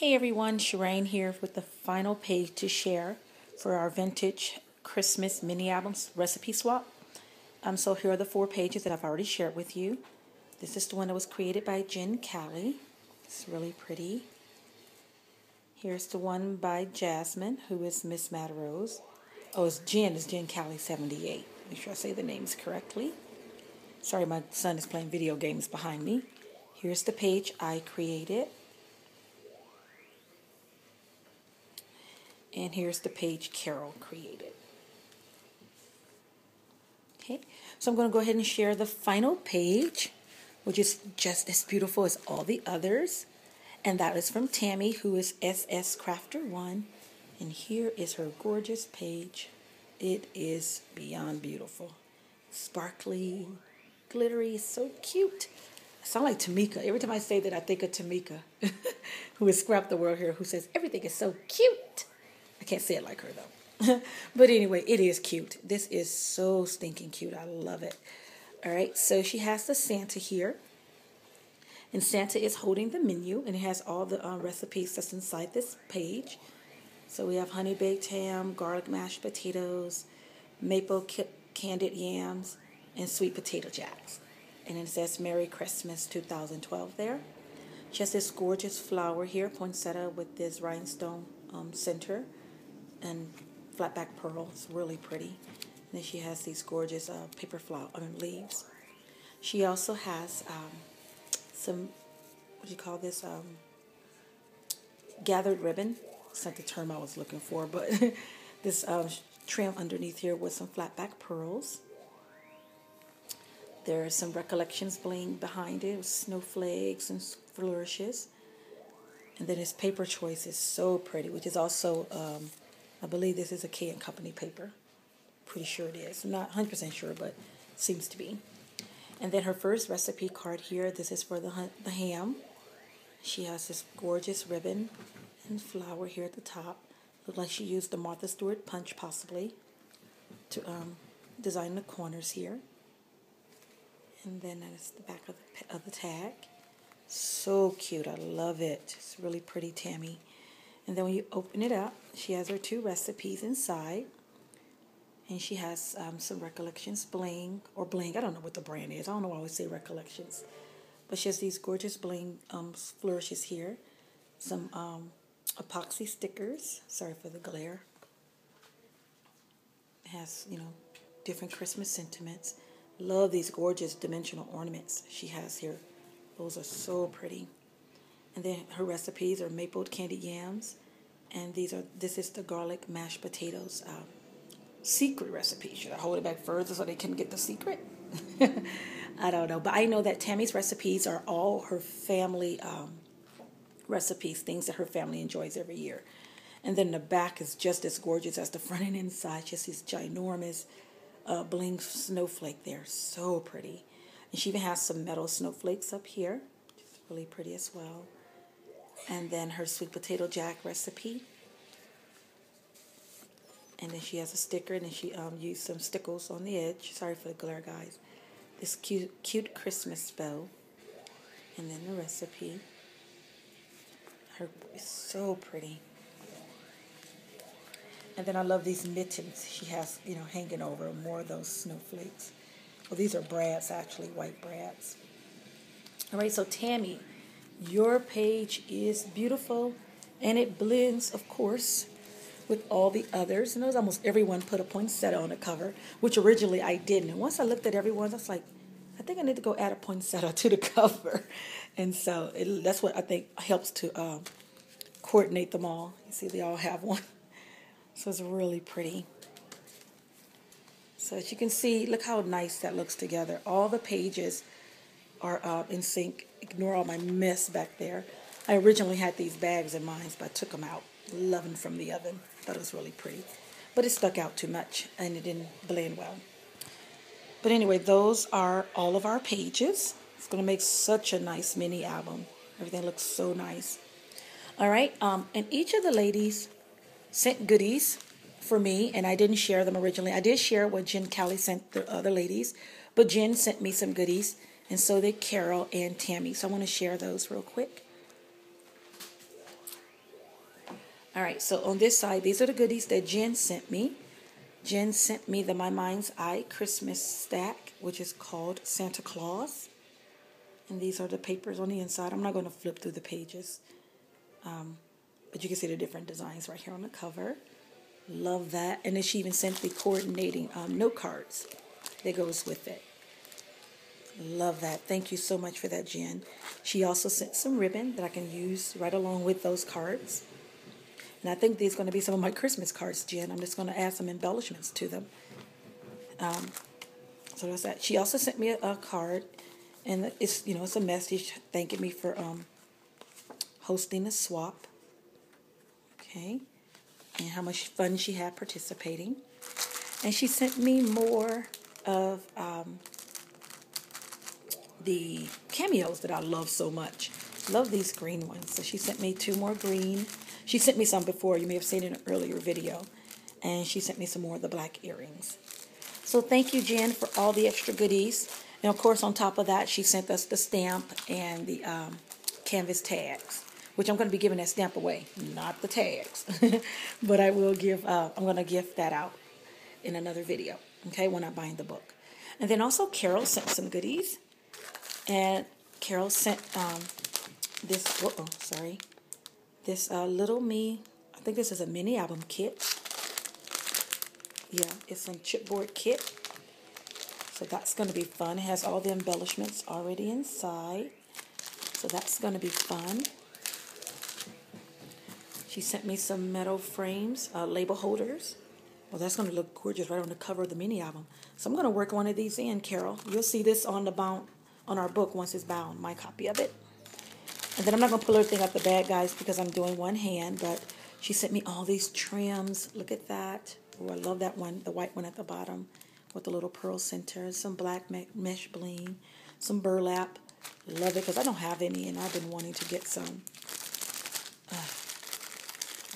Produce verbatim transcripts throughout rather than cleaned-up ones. Hey everyone, Shireen here with the final page to share for our vintage Christmas mini albums recipe swap. Um, so here are the four pages that I've already shared with you. This is the one that was created by Jen Cali. It's really pretty. Here's the one by Jasmine, who is Miss Madrose. Oh, it's Jen, it's Jen Cali seventy-eight. Make sure I say the names correctly. Sorry, my son is playing video games behind me. Here's the page I created. And here's the page Carol created. Okay, so I'm going to go ahead and share the final page, which is just as beautiful as all the others. And that is from Tammy, who is S S Crafter One. And here is her gorgeous page. It is beyond beautiful. Sparkly, glittery, so cute. I sound like Tamika. Every time I say that, I think of Tamika, who has scrapped the world here, who says, everything is so cute. I can't say it like her, though. But anyway, it is cute. This is so stinking cute. I love it. All right, so she has the Santa here. And Santa is holding the menu, and it has all the uh, recipes that's inside this page. So we have honey baked ham, garlic mashed potatoes, maple candied yams, and sweet potato jacks. And it says Merry Christmas two thousand twelve there. She has this gorgeous flower here, poinsettia with this rhinestone um, center and flat back pearl. It's really pretty. And then she has these gorgeous uh, paper flower I mean, leaves. She also has um, some, what do you call this, um, gathered ribbon. It's not the term I was looking for, but this um, trim underneath here with some flat back pearls. There are some Recollections bling behind it with snowflakes and flourishes. And then his paper choice is so pretty, which is also, um, I believe this is a K and Company paper. Pretty sure it is. I'm not one hundred percent sure, but seems to be. And then her first recipe card here, this is for the, the ham. She has this gorgeous ribbon and flower here at the top. Looks like she used the Martha Stewart punch, possibly, to um, design the corners here. And then that's the back of the, of the tag. So cute. I love it. It's really pretty, Tammy. And then when you open it up, she has her two recipes inside. And she has um, some Recollections bling, or bling. I don't know what the brand is. I don't know why I always say Recollections. But she has these gorgeous bling um, flourishes here. Some um, epoxy stickers. Sorry for the glare. It has, you know, different Christmas sentiments. Love these gorgeous dimensional ornaments she has here. Those are so pretty. And then her recipes are maple candied yams, and these are this is the garlic mashed potatoes um, secret recipe. Should I hold it back further so they can get the secret? I don't know, but I know that Tammy's recipes are all her family um, recipes, things that her family enjoys every year. And then the back is just as gorgeous as the front and inside. Just these ginormous Uh, bling snowflake there, so pretty. And she even has some metal snowflakes up here, which is really pretty as well. And then her sweet potato jack recipe. And then she has a sticker, and then she um, used some stickles on the edge. Sorry for the glare, guys. This cute, cute Christmas spell. And then the recipe. Her is so pretty. And then I love these mittens she has, you know, hanging over, more of those snowflakes. Well, these are brads, actually, white brads. All right, so Tammy, your page is beautiful, and it blends, of course, with all the others. And those almost everyone put a poinsettia on the cover, which originally I didn't. And once I looked at everyone's, I was like, I think I need to go add a poinsettia to the cover. And so it, that's what I think helps to um, coordinate them all. You see, they all have one. So it's really pretty. So as you can see, look how nice that looks together. All the pages are uh, in sync. Ignore all my mess back there. I originally had these bags in mine, but I took them out. Love them from the oven. Thought it was really pretty. But it stuck out too much, and it didn't blend well. But anyway, those are all of our pages. It's going to make such a nice mini album. Everything looks so nice. All right, um, and each of the ladies sent goodies for me, and I didn't share them originally. I did share what Jen Cali sent the other ladies, but Jen sent me some goodies, and so did Carol and Tammy. So I want to share those real quick. All right, so on this side, these are the goodies that Jen sent me. Jen sent me the My Mind's Eye Christmas stack, which is called Santa Claus. And these are the papers on the inside. I'm not going to flip through the pages. Um, but you can see the different designs right here on the cover. Love that. And then she even sent the coordinating um, note cards that goes with it. Love that. Thank you so much for that, Jen. She also sent some ribbon that I can use right along with those cards. And I think these are going to be some of my Christmas cards, Jen. I'm just going to add some embellishments to them. Um, so that's that. She also sent me a, a card. And it's, you know, it's a message thanking me for um, hosting a swap. Okay. And how much fun she had participating. And she sent me more of um, the cameos that I love so much. Love these green ones. So she sent me two more green. She sent me some before. You may have seen it in an earlier video. And she sent me some more of the black earrings. So thank you, Jen, for all the extra goodies. And, of course, on top of that, she sent us the stamp and the um, canvas tags, which I'm going to be giving that stamp away, not the tags. But I will give, uh, I'm going to gift that out in another video, okay, when I bind the book. And then also Carol sent some goodies. And Carol sent um, this, uh-oh, sorry, this uh, Little Me, I think this is a mini album kit. Yeah, it's a chipboard kit. So that's going to be fun. It has all the embellishments already inside. So that's going to be fun. She sent me some metal frames, uh, label holders. Well, that's going to look gorgeous right on the cover of the mini album. So I'm going to work one of these in, Carol. You'll see this on the bound, on our book once it's bound, my copy of it. And then I'm not going to pull everything out the bag, guys, because I'm doing one hand. But she sent me all these trims. Look at that. Oh, I love that one, the white one at the bottom. With the little pearl center, some black me mesh bling, some burlap. Love it because I don't have any and I've been wanting to get some. Uh,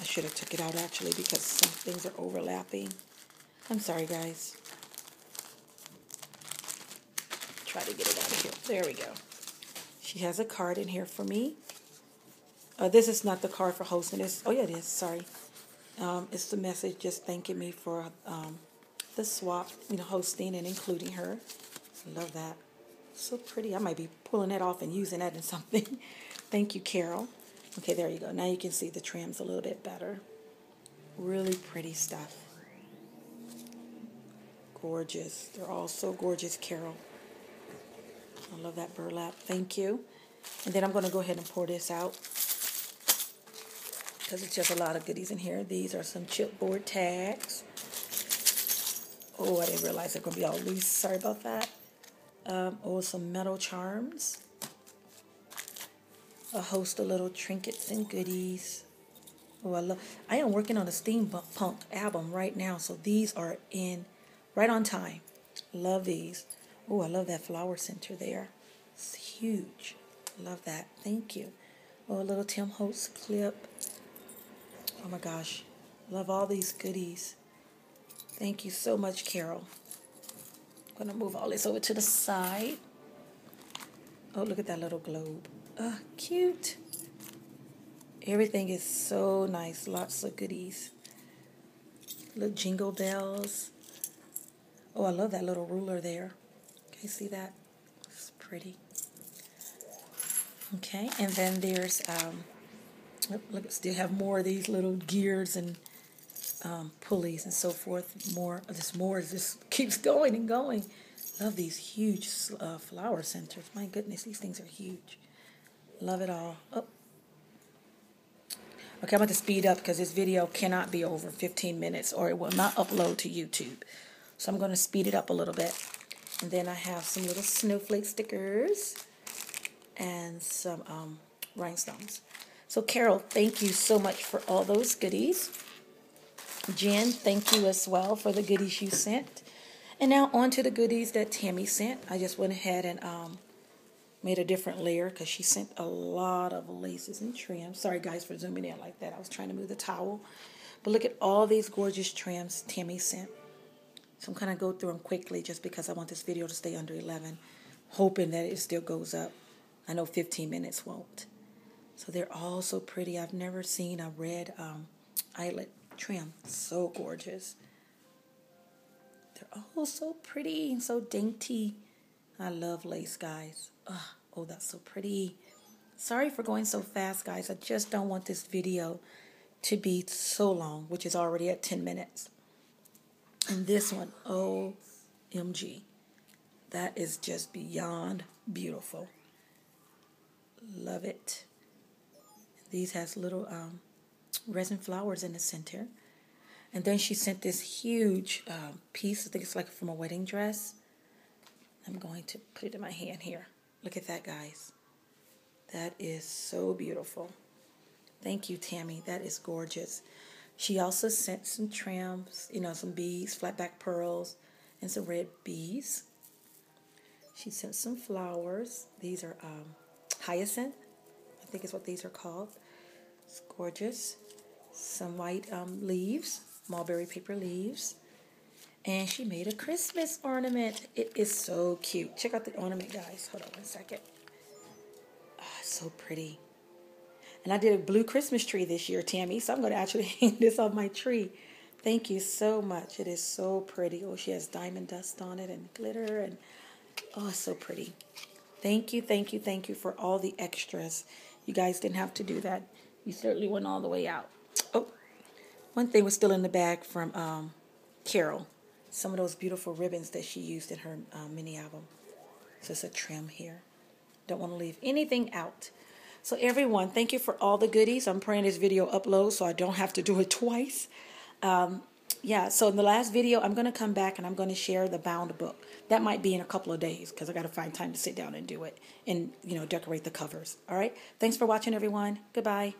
I should have took it out actually because some things are overlapping. I'm sorry, guys. Try to get it out of here. There we go. She has a card in here for me. Uh, this is not the card for hosting this. Oh, yeah, it is. Sorry. Um, it's the message just thanking me for... Um, the swap, you know, hosting and including her. Love that. So pretty. I might be pulling that off and using that in something. Thank you, Carol. Okay, there you go. Now you can see the trims a little bit better. Really pretty stuff. Gorgeous. They're all so gorgeous, Carol. I love that burlap. Thank you. And then I'm going to go ahead and pour this out because it's just a lot of goodies in here. These are some chipboard tags. Oh, I didn't realize they're going to be all loose. Sorry about that. Um, oh, some metal charms. A host of little trinkets and goodies. Oh, I love. I am working on a steampunk album right now, so these are in right on time. Love these. Oh, I love that flower center there. It's huge. Love that. Thank you. Oh, a little Tim Holtz clip. Oh my gosh. Love all these goodies. Thank you so much, Carol. I'm going to move all this over to the side. Oh, look at that little globe. Oh, cute. Everything is so nice. Lots of goodies. Little jingle bells. Oh, I love that little ruler there. Can you see that? It's pretty. Okay, and then there's, um, look, still have more of these little gears and Um, pulleys and so forth. More, this more just keeps going and going. Love these huge uh, flower centers. My goodness, these things are huge. Love it all. Oh. Okay, I'm about to speed up because this video cannot be over fifteen minutes or it will not upload to YouTube. So I'm going to speed it up a little bit. And then I have some little snowflake stickers and some um, rhinestones. So Carol, thank you so much for all those goodies. Jen, thank you as well for the goodies you sent. And now on to the goodies that Tammy sent. I just went ahead and um, made a different layer because she sent a lot of laces and trims. Sorry, guys, for zooming in like that. I was trying to move the towel. But look at all these gorgeous trims Tammy sent. So I'm going to go through them quickly just because I want this video to stay under eleven, hoping that it still goes up. I know fifteen minutes won't. So they're all so pretty. I've never seen a red... Um, eyelet trim. So gorgeous. They're all so pretty and so dainty. I love lace, guys. Oh, oh, that's so pretty. Sorry for going so fast, guys. I just don't want this video to be so long, which is already at ten minutes. And this one, O M G. That is just beyond beautiful. Love it. These has little um, resin flowers in the center. And then she sent this huge um, piece. I think it's like from a wedding dress. I'm going to put it in my hand here. Look at that, guys. That is so beautiful. Thank you, Tammy. That is gorgeous. She also sent some trims, you know, some beads, flat back pearls, and some red bees. She sent some flowers. These are um, hyacinth, I think is what these are called. It's gorgeous. Some white um, leaves, mulberry paper leaves. And she made a Christmas ornament. It is so cute. Check out the ornament, guys. Hold on one second. Oh, it's so pretty. And I did a blue Christmas tree this year, Tammy, so I'm going to actually hang this on my tree. Thank you so much. It is so pretty. Oh, she has diamond dust on it and glitter. And oh, it's so pretty. Thank you, thank you, thank you for all the extras. You guys didn't have to do that. You certainly went all the way out. Oh, one thing was still in the bag from um, Carol. Some of those beautiful ribbons that she used in her uh, mini album. So it's a trim here. Don't want to leave anything out. So everyone, thank you for all the goodies. I'm praying this video uploads so I don't have to do it twice. Um, yeah, so in the last video, I'm going to come back and I'm going to share the bound book. That might be in a couple of days because I got to find time to sit down and do it and, you know, decorate the covers. All right. Thanks for watching, everyone. Goodbye.